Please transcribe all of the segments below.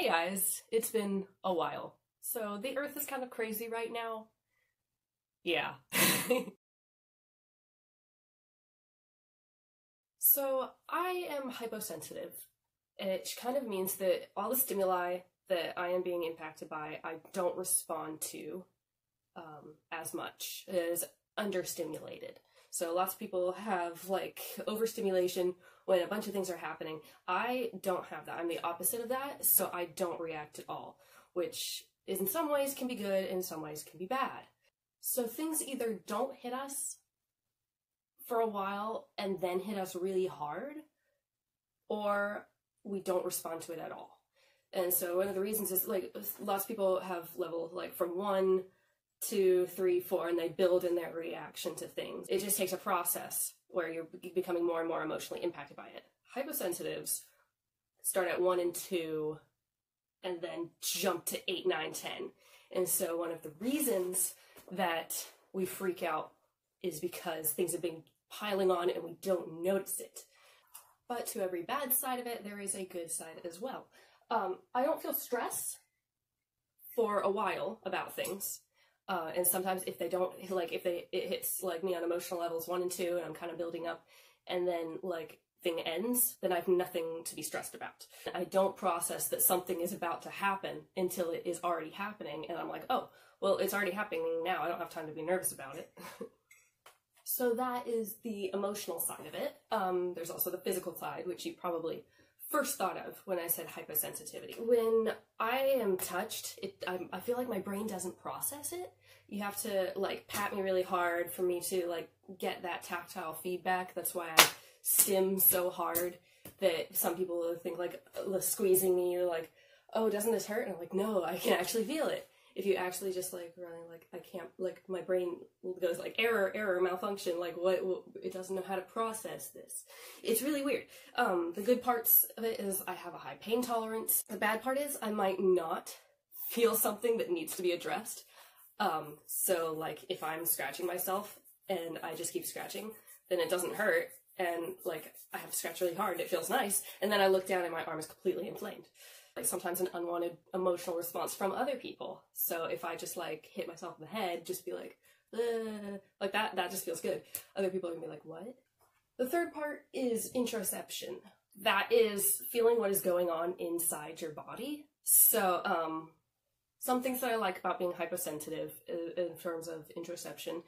Hey guys, it's been a while. So the earth is kind of crazy right now. Yeah. So I am hyposensitive. It kind of means that all the stimuli that I am being impacted by, I don't respond to as much. It is understimulated. So lots of people have like overstimulation when a bunch of things are happening. I don't have that. I'm the opposite of that, so I don't react at all, which is in some ways can be good, in some ways can be bad. So things either don't hit us for a while and then hit us really hard, or we don't respond to it at all. And so one of the reasons is like lots of people have level like from 1, 2, 3, 4, and they build in their reaction to things. It just takes a process where you're becoming more and more emotionally impacted by it. Hyposensitives start at 1 and 2 and then jump to 8, 9, 10. And so one of the reasons that we freak out is because things have been piling on and we don't notice it. But to every bad side of it, there is a good side as well. I don't feel stress for a while about things. And sometimes if they don't, like, it hits, like, me on emotional levels 1 and 2, and I'm kind of building up, and then, like, thing ends, then I have nothing to be stressed about. I don't process that something is about to happen until it is already happening, and I'm like, oh, well, it's already happening now, I don't have time to be nervous about it. So that is the emotional side of it. There's also the physical side, which you probably first thought of when I said hyposensitivity. When I am touched, I feel like my brain doesn't process it. You have to like pat me really hard for me to like get that tactile feedback. That's why I stim so hard that some people think like squeezing me, like, oh, doesn't this hurt? And I'm like, no, I can actually feel it. If you actually just like running, like I can't, like my brain goes like error, error, malfunction, like what it doesn't know how to process this. It's really weird. The good parts of it is I have a high pain tolerance. The bad part is I might not feel something that needs to be addressed. So like if I'm scratching myself and I just keep scratching, then it doesn't hurt. And like I have to scratch really hard, it feels nice. And then I look down and my arm is completely inflamed. Like sometimes an unwanted emotional response from other people. So if I just like hit myself in the head, just be like, ugh, like that just feels good. Other people are gonna be like, what? The third part is interoception. That is feeling what is going on inside your body. So some things that I like about being hyposensitive in terms of interoception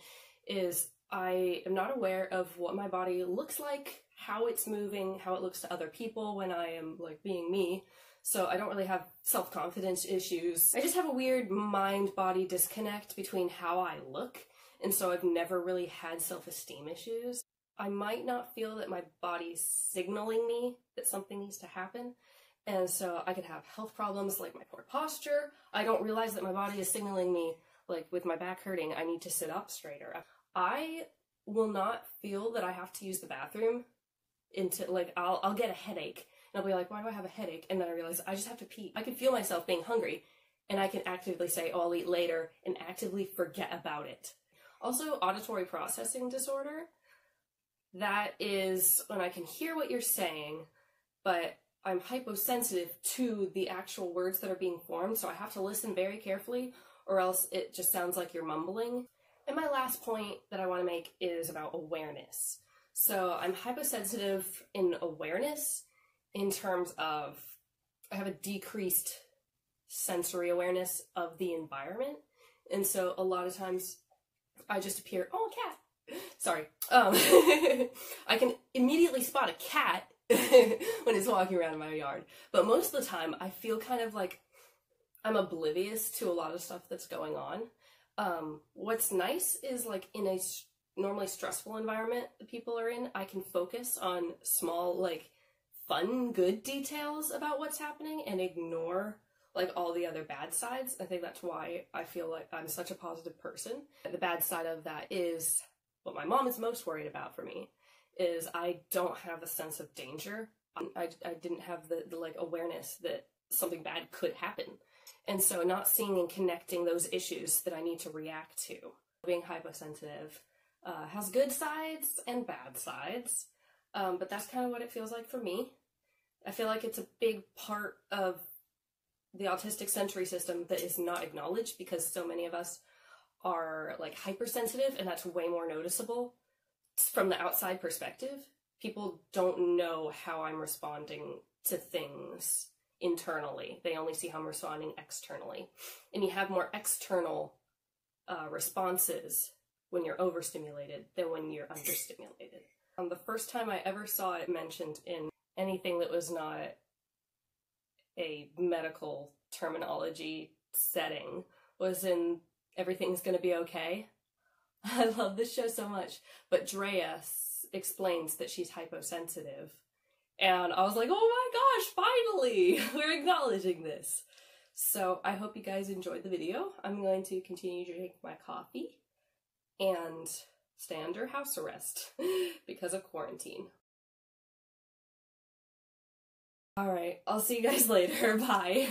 is I am not aware of what my body looks like, how it's moving, how it looks to other people when I am like being me. So I don't really have self-confidence issues. I just have a weird mind-body disconnect between how I look, and so I've never really had self-esteem issues. I might not feel that my body's signaling me that something needs to happen, and so I could have health problems like my poor posture. I don't realize that my body is signaling me, like with my back hurting, I need to sit up straighter. I will not feel that I have to use the bathroom until, like, I'll get a headache. And I'll be like, why do I have a headache? And then I realize I just have to pee. I can feel myself being hungry, and I can actively say, oh, I'll eat later, and actively forget about it. Also, auditory processing disorder. That is when I can hear what you're saying, but I'm hyposensitive to the actual words that are being formed, so I have to listen very carefully, or else it just sounds like you're mumbling. And my last point that I want to make is about awareness. So I'm hyposensitive in awareness, in terms of I have a decreased sensory awareness of the environment, and so a lot of times I just appear, oh, a cat, sorry, I can immediately spot a cat when it's walking around in my yard, but most of the time I feel kind of like I'm oblivious to a lot of stuff that's going on. What's nice is like in a normally stressful environment that people are in, I can focus on small, like, fun, good details about what's happening and ignore like all the other bad sides. I think that's why I feel like I'm such a positive person. The bad side of that is what my mom is most worried about for me is I don't have a sense of danger. I didn't have the like awareness that something bad could happen. And so not seeing and connecting those issues that I need to react to. Being hyposensitive has good sides and bad sides, but that's kind of what it feels like for me. I feel like it's a big part of the autistic sensory system that is not acknowledged, because so many of us are like hypersensitive, and that's way more noticeable from the outside perspective. People don't know how I'm responding to things internally. They only see how I'm responding externally. And you have more external responses when you're overstimulated than when you're understimulated. The first time I ever saw it mentioned in anything that was not a medical terminology setting was in Everything's Gonna Be Okay. I love this show so much. But Drea explains that she's hyposensitive. And I was like, oh my gosh, finally, we're acknowledging this. So I hope you guys enjoyed the video. I'm going to continue to drink my coffee and stay under house arrest because of quarantine. All right, I'll see you guys later. Bye.